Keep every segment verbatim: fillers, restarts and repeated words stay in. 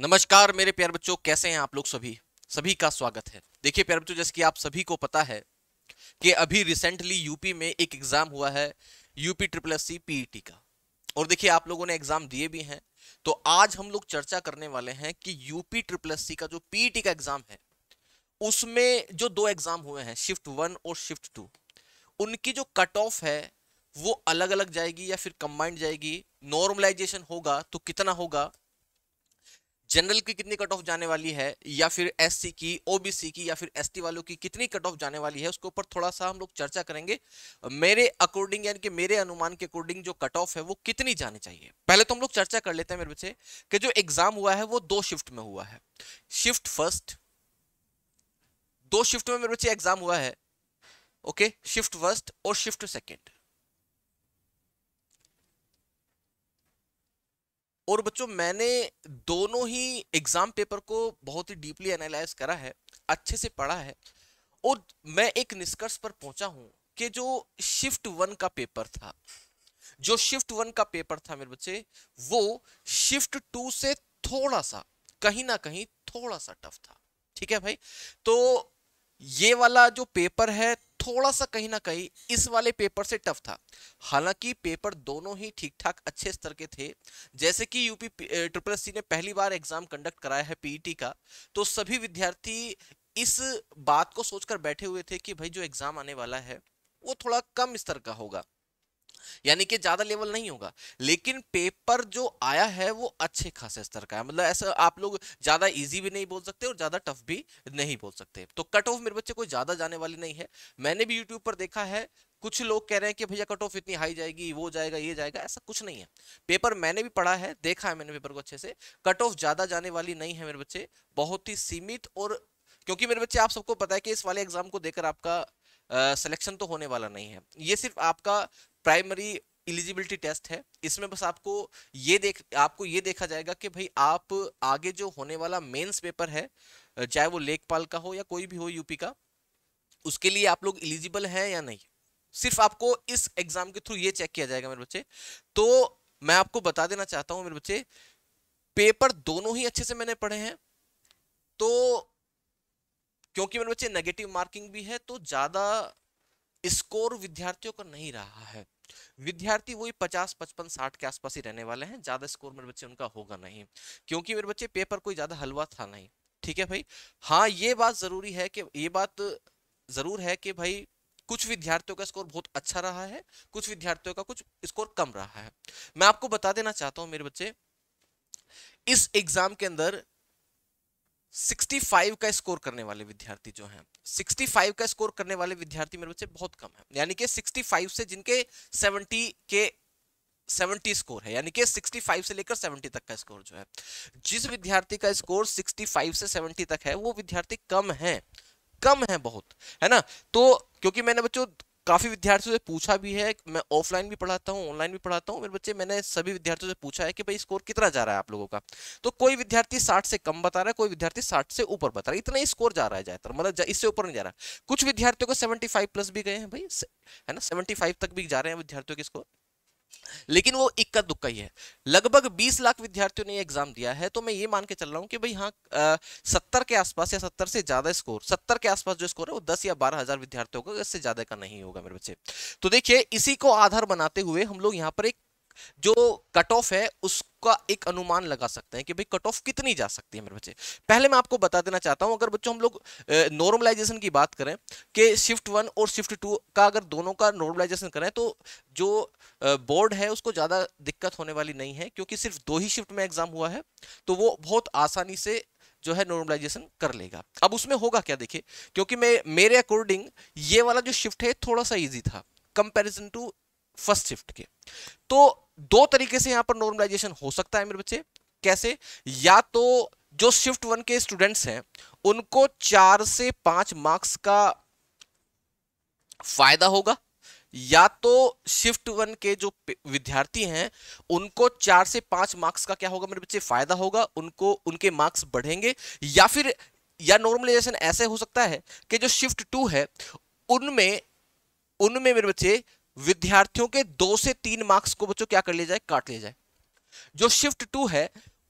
नमस्कार मेरे प्यारे बच्चों, कैसे हैं आप लोग। सभी सभी का स्वागत है। देखिए प्यारे बच्चों, जैसे कि आप सभी को पता है कि अभी रिसेंटली यूपी में एक एग्जाम हुआ है UP triple S C PET का, और देखिए आप लोगों ने एग्जाम दिए भी हैं। तो आज हम लोग चर्चा करने वाले हैं कि यूपी ट्रिपल एस सी का जो पीईटी का एग्जाम है उसमें जो दो एग्जाम हुए हैं शिफ्ट वन और शिफ्ट टू, उनकी जो कट ऑफ है वो अलग अलग जाएगी या फिर कंबाइंड जाएगी। नॉर्मलाइजेशन होगा तो कितना होगा, जनरल की कितनी कट ऑफ जाने वाली है, या फिर एससी की, ओबीसी की या फिर एसटी वालों की कितनी कट ऑफ जाने वाली है, उसके ऊपर थोड़ा सा हम लोग चर्चा करेंगे। मेरे अकॉर्डिंग यानी कि मेरे अनुमान के अकॉर्डिंग जो कट ऑफ है वो कितनी जानी चाहिए। पहले तो हम लोग चर्चा कर लेते हैं मेरे बच्चे कि जो एग्जाम हुआ है वो दो शिफ्ट में हुआ है। शिफ्ट फर्स्ट दो शिफ्ट में मेरे बच्चे एग्जाम हुआ है। ओके, शिफ्ट फर्स्ट और शिफ्ट सेकेंड। और बच्चों मैंने दोनों ही एग्जाम पेपर को बहुत ही डीपली एनालाइज करा है, अच्छे से पढ़ा है, और मैं एक निष्कर्ष पर पहुंचा हूं कि जो शिफ्ट वन का पेपर था जो शिफ्ट वन का पेपर था मेरे बच्चे, वो शिफ्ट टू से थोड़ा सा कहीं ना कहीं थोड़ा सा टफ था। ठीक है भाई, तो ये वाला जो पेपर है थोड़ा सा कहीं ना कहीं इस वाले पेपर से टफ था। हालांकि पेपर दोनों ही ठीक ठाक अच्छे स्तर के थे। जैसे कि यूपी ट्रिपल एस सी ने पहली बार एग्जाम कंडक्ट कराया है पीईटी का, तो सभी विद्यार्थी इस बात को सोचकर बैठे हुए थे कि भाई जो एग्जाम आने वाला है वो थोड़ा कम स्तर का होगा, यानी कि ज्यादा लेवल नहीं होगा। लेकिन पेपर जो आया है वो अच्छे खासे स्तर का है, मतलब ऐसा आप लोग ज्यादा इजी भी नहीं बोल सकते और ज्यादा टफ भी नहीं बोल सकते। तो कट ऑफ मेरे बच्चे कोई ज्यादा जाने वाली नहीं है। मैंने भी यूट्यूब पर देखा है कुछ लोग कह रहे हैं कि भैया कट ऑफ इतनी हाई जाएगी, वो जाएगा, ये जाएगा, ऐसा कुछ नहीं है। पेपर मैंने भी पढ़ा है, देखा है मैंने पेपर को अच्छे से। कट ऑफ ज्यादा जाने वाली नहीं है मेरे बच्चे, बहुत ही सीमित। और क्योंकि मेरे बच्चे आप सबको पता है कि इस वाले एग्जाम को देकर आपका सिलेक्शन तो होने वाला नहीं है। ये सिर्फ आपका प्राइमरी एलिजिबिलिटी टेस्ट है। इसमें बस आपको ये देख आपको ये देखा जाएगा कि भाई आप आगे जो होने वाला मेंस पेपर है, चाहे वो लेखपाल का हो या कोई भी हो यूपी का, उसके लिए आप लोग एलिजिबल हैं या नहीं, सिर्फ आपको इस एग्जाम के थ्रू ये चेक किया जाएगा मेरे बच्चे। तो मैं आपको बता देना चाहता हूँ मेरे बच्चे, पेपर दोनों ही अच्छे से मैंने पढ़े हैं। तो क्योंकि मेरे बच्चे नेगेटिव मार्किंग भी है तो ज्यादा स्कोर विद्यार्थियों का नहीं रहा है। विद्यार्थी वही पचास पचपन साठ के आसपास ही रहने वाले हैं, ज्यादा स्कोर मेरे बच्चे उनका होगा नहीं, क्योंकि मेरे बच्चे पेपर कोई ज्यादा हलवा था नहीं। ठीक है भाई। हाँ, ये बात जरूरी है कि ये बात जरूर है कि भाई कुछ विद्यार्थियों का स्कोर बहुत अच्छा रहा है, कुछ विद्यार्थियों का कुछ स्कोर कम रहा है। मैं आपको बता देना चाहता हूँ मेरे बच्चे, इस एग्जाम के अंदर पैंसठ का स्कोर करने वाले विद्यार्थी जो हैं, पैंसठ का स्कोर करने वाले विद्यार्थी मेरे बच्चे बहुत कम हैं, यानी कि पैंसठ से जिनके सत्तर के सत्तर स्कोर है, यानी कि पैंसठ से लेकर सत्तर तक का स्कोर जो है, जिस विद्यार्थी का स्कोर पैंसठ से सत्तर तक है वो विद्यार्थी कम हैं, कम हैं बहुत, है ना। तो क्योंकि मैंने बच्चों काफी विद्यार्थियों से पूछा भी है, मैं ऑफलाइन भी पढ़ाता हूँ, ऑनलाइन भी पढ़ाता हूँ मेरे बच्चे, मैंने सभी विद्यार्थियों से पूछा है कि भाई स्कोर कितना जा रहा है आप लोगों का। तो कोई विद्यार्थी साठ से कम बता रहा है, कोई विद्यार्थी साठ से ऊपर बता रहा है, इतना ही स्कोर जा रहा है ज्यादातर, मतलब इससे ऊपर नहीं जा रहा है। कुछ विद्यार्थियों को सेवेंटी फाइव प्लस भी गए हैं भाई, है ना, सेवेंटी फाइव तक भी जा रहे हैं विद्यार्थियों के स्कोर, लेकिन वो इक्का दुक्का ही है। लगभग बीस लाख विद्यार्थियों ने एग्जाम दिया है, तो मैं ये मान के चल रहा हूं कि भाई हाँ सत्तर के आसपास या सत्तर से ज्यादा स्कोर, सत्तर के आसपास जो स्कोर है वो दस या बारह हजार विद्यार्थियों का, इससे ज्यादा का नहीं होगा मेरे बच्चे। तो देखिए इसी को आधार बनाते हुए हम लोग यहाँ पर एक जो कट ऑफ है उसका एक अनुमान लगा सकते हैं कि भाई कट ऑफ कितनी जा सकती है मेरे बच्चे। पहले मैं आपको बता देना चाहता हूं, अगर बच्चों हम लोग नॉर्मलाइजेशन की बात करें कि शिफ्ट वन और शिफ्ट टू का अगर दोनों का नॉर्मलाइजेशन करें तो जो बोर्ड है उसको ज्यादा दिक्कत होने वाली नहीं है, क्योंकि सिर्फ दो ही शिफ्ट में एग्जाम हुआ है, तो वो बहुत आसानी से जो है नॉर्मलाइजेशन कर लेगा। अब उसमें होगा क्या देखिए, क्योंकि मैं मेरे अकॉर्डिंग ये वाला जो शिफ्ट है थोड़ा सा ईजी था कंपेरिजन टू फर्स्ट शिफ्ट के। तो दो तरीके से यहां पर नॉर्मलाइजेशन हो सकता है मेरे बच्चे। कैसे, या तो जो शिफ्ट वन के स्टूडेंट्स हैं उनको चार से पांच मार्क्स का फायदा होगा, या तो शिफ्ट वन के जो विद्यार्थी हैं उनको चार से पांच मार्क्स का क्या होगा मेरे बच्चे, फायदा होगा, उनको उनके मार्क्स बढ़ेंगे। या फिर या नॉर्मलाइजेशन ऐसे हो सकता है कि जो शिफ्ट टू है उनमें उनमें मेरे बच्चे विद्यार्थियों के दो से तीन मार्क्स को बच्चों क्या कर लिया जाए, काट लिया जाए। जो शिफ्ट टू है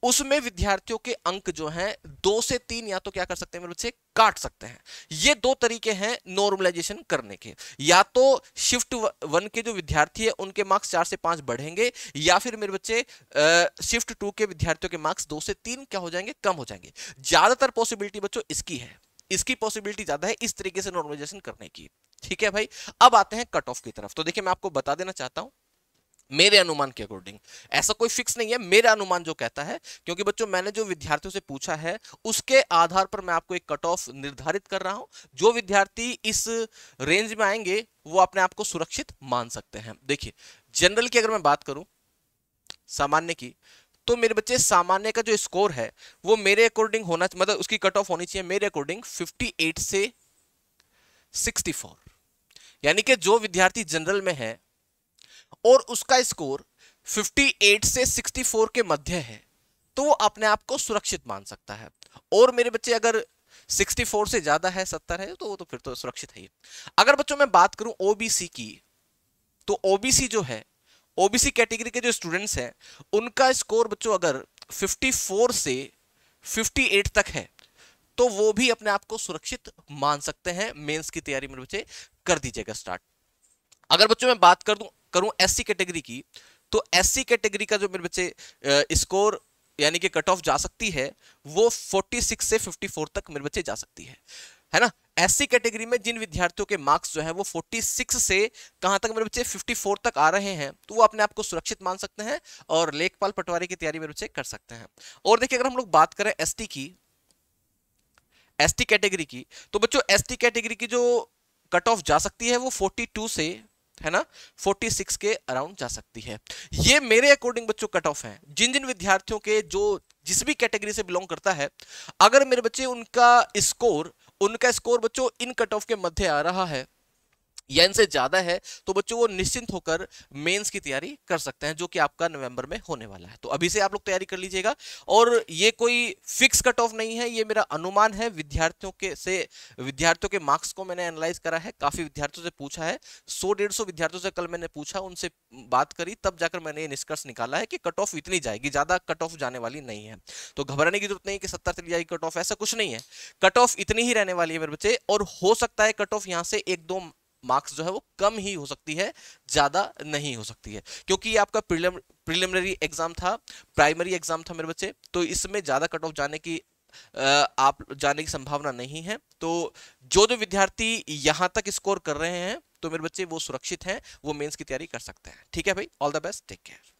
उसमें विद्यार्थियों के अंक जो हैं दो से तीन या तो क्या कर सकते हैं मेरे बच्चे, काट सकते हैं। ये दो तरीके हैं नॉर्मलाइजेशन करने के, या तो शिफ्ट वन के जो विद्यार्थी है उनके मार्क्स चार से पांच बढ़ेंगे, या फिर मेरे बच्चे आ, शिफ्ट टू के विद्यार्थियों के मार्क्स दो से तीन क्या हो जाएंगे, कम हो जाएंगे। ज्यादातर पॉसिबिलिटी बच्चों इसकी है, इसकी पॉसिबिलिटी ज्यादा है इस तरीके से नॉर्मलाइजेशन करने की। ठीक है भाई, अब आते हैं कट ऑफ की तरफ। तो देखिए मैं आपको बता देना चाहता हूं, मेरे अनुमान के अकॉर्डिंग, ऐसा कोई फिक्स नहीं है, मेरा अनुमान जो कहता है, क्योंकि बच्चों मैंने जो विद्यार्थियों से पूछा है उसके आधार पर मैं आपको एक कट ऑफ निर्धारित कर रहा हूं। जो विद्यार्थी इस रेंज में आएंगे वो अपने आप को सुरक्षित मान सकते हैं। देखिए जनरल की अगर मैं बात करूं, सामान्य की, तो मेरे बच्चे सामान्य का जो स्कोर है वो मेरे अकॉर्डिंग होना, मतलब उसकी कट ऑफ होनी चाहिए मेरे अकॉर्डिंग फिफ्टी एट से सिक्सटी फोर, यानी कि जो विद्यार्थी जनरल में है और उसका स्कोर अट्ठावन से चौंसठ के मध्य है तो वो अपने आप को सुरक्षित मान सकता है। और मेरे बच्चे अगर चौंसठ से ज्यादा है, सत्तर है, तो वो तो फिर तो सुरक्षित है ही। अगर बच्चों मैं बात करूं ओबीसी की, तो ओबीसी जो है, ओबीसी कैटेगरी के जो स्टूडेंट्स हैं उनका स्कोर बच्चों अगर चौवन से अट्ठावन तक है तो वो भी अपने आप को सुरक्षित मान सकते हैं। मेंस की तैयारी मेरे बच्चे कर दीजिएगा स्टार्ट। अगर बच्चों मैं बात कर दूं करूं एससी कैटेगरी की, तो एससी कैटेगरी का जो मेरे बच्चे स्कोर यानी कि कट ऑफ जा सकती है वो छियालीस से चौवन तक मेरे बच्चे जा सकती है, है ना। एससी कैटेगरी में जिन विद्यार्थियों के मार्क्स जो है वो छियालीस से कहां तक मेरे बच्चे चौवन तक आ रहे हैं तो वो अपने आप को सुरक्षित मान सकते हैं और लेखपाल पटवारी की तैयारी मेरे बच्चे कर सकते हैं। और देखिए अगर हम लोग बात करें एसटी की, एसटी कैटेगरी की, तो बच्चों एसटी कैटेगरी की जो कट ऑफ जा सकती है वो बयालीस से, है ना, छियालीस के अराउंड जा सकती है। ये मेरे अकॉर्डिंग बच्चों कट ऑफ है। जिन जिन विद्यार्थियों के जो जिस भी कैटेगरी से बिलोंग करता है अगर मेरे बच्चे उनका स्कोर उनका स्कोर बच्चों इन कट ऑफ के मध्य आ रहा है या इनसे ज्यादा है तो बच्चों वो निश्चिंत होकर मेंस की तैयारी कर सकते हैं जो कि आपका नवंबर में होने वाला है। तो अभी से आप लोग तैयारी कर लीजिएगा और ये कोई फिक्स कट ऑफ नहीं है, ये मेरा अनुमान है। विद्यार्थियों के से विद्यार्थियों के मार्क्स को मैंने एनालाइज करा है, काफी विद्यार्थियों से पूछा है, सौ डेढ़ सौ विद्यार्थियों से कल मैंने पूछा, उनसे बात करी, तब जाकर मैंने ये निष्कर्ष निकाला है कि कट ऑफ इतनी जाएगी, ज्यादा कट ऑफ जाने वाली नहीं है। तो घबराने की जरूरत नहीं कि सत्तर चली जाएगी कट ऑफ, ऐसा कुछ नहीं है, कट ऑफ इतनी ही रहने वाली है मेरे बच्चे। और हो सकता है कट ऑफ यहाँ से एक दो मार्क्स जो है वो कम ही हो सकती है, ज्यादा नहीं हो सकती है, क्योंकि ये आपका प्रिलिम प्रिलिमिनरी एग्जाम था, प्राइमरी एग्जाम था मेरे बच्चे, तो इसमें ज्यादा कट ऑफ जाने की आप जाने की संभावना नहीं है। तो जो जो विद्यार्थी यहां तक स्कोर कर रहे हैं तो मेरे बच्चे वो सुरक्षित हैं, वो मेंस की तैयारी कर सकते हैं। ठीक है भाई, all the best, take care.